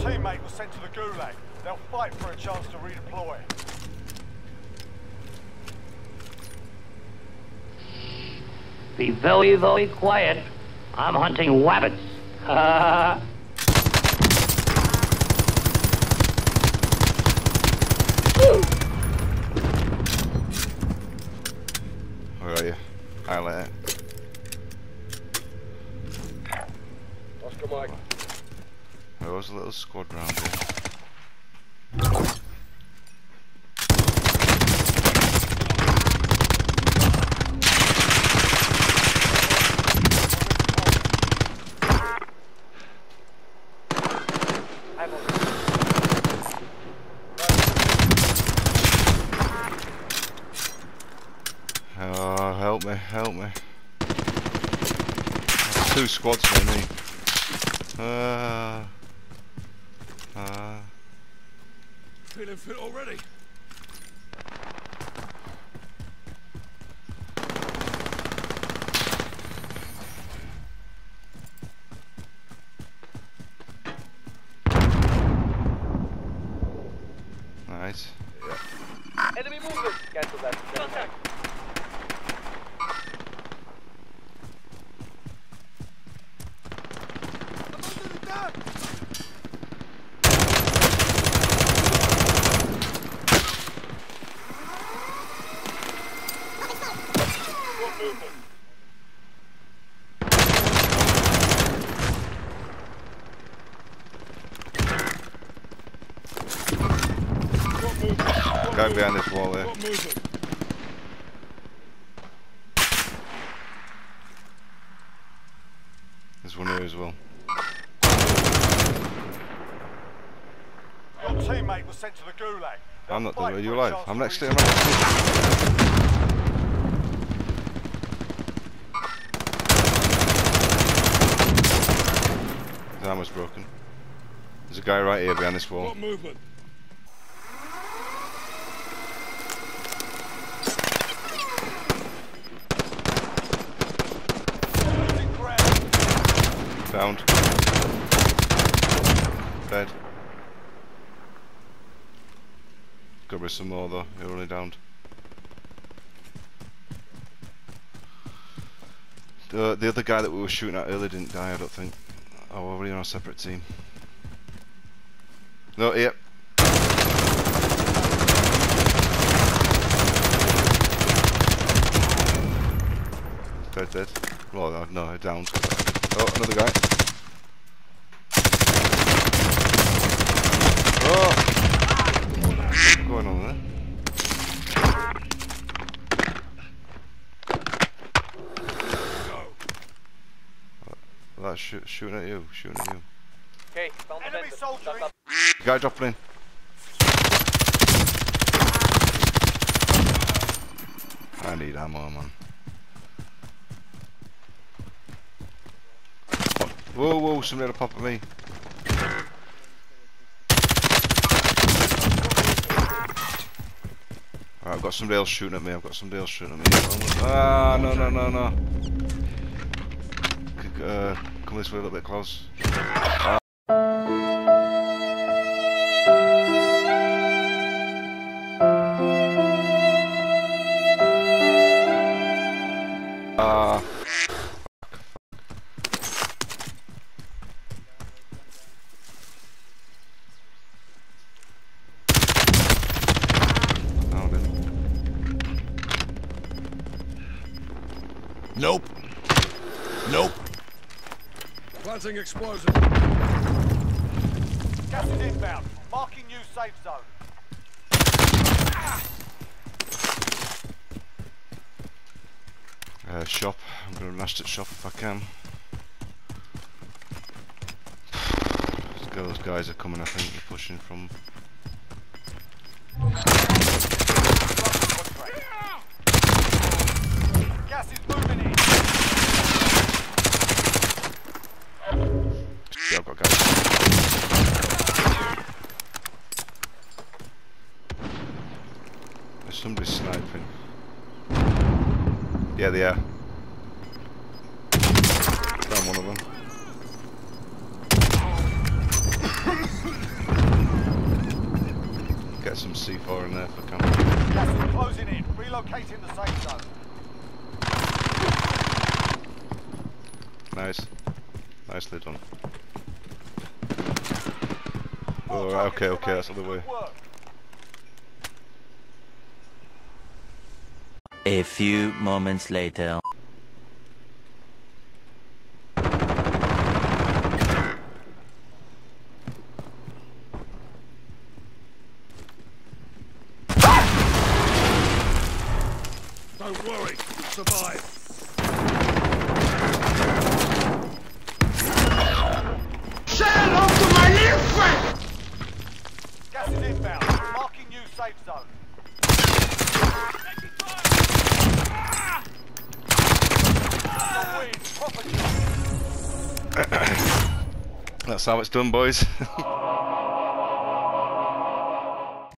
teammate was sent to the Gulag. They'll fight for a chance to redeploy. Be very, very quiet. I'm hunting wabbits. Where are you? Alright, Oscar Mike. There was a little squad round here. Help me. That's two squads for me. Feeling fit already. Nice. Yeah. Enemy movement. Cancel that. Contact. Go behind this wall there. There's one here as well. Your teammate was sent to the Gulag. I'm not the way you're alive. I'm next to him. His arm was broken. There's a guy right here behind this wall. Downed. Dead. Cover some more though, you're only downed. The other guy that we were shooting at earlier didn't die, I don't think. Oh, we're already on a separate team. No, yep. Dead, dead. Well, oh, no, downed. Oh, another guy. Oh! What's going on there? That's shooting at you, shooting at you. Okay, found enemy soldier. Guy dropping in. I need ammo, man. Whoa, whoa, somebody had a pop at me. Alright, I've got somebody else shooting at me, Ah, no, no, no, no. Come this way a little bit close. Nope. Nope. Planting explosive. Gas is inbound. Marking new safe zone. Shop. I'm gonna rush to shop if I can. Those guys are coming. I think they're pushing from. Somebody's sniping. Yeah, they are. Down one of them. There's some C4 in there for company. Gas is closing in. Relocating the safe zone. Nice. Nicely done. Oh, okay, okay, that's the way. A few moments later. Don't worry, you'll survive. Say hello to my little friend! Gas is inbound, marking new safe zone. That's how it's done, boys.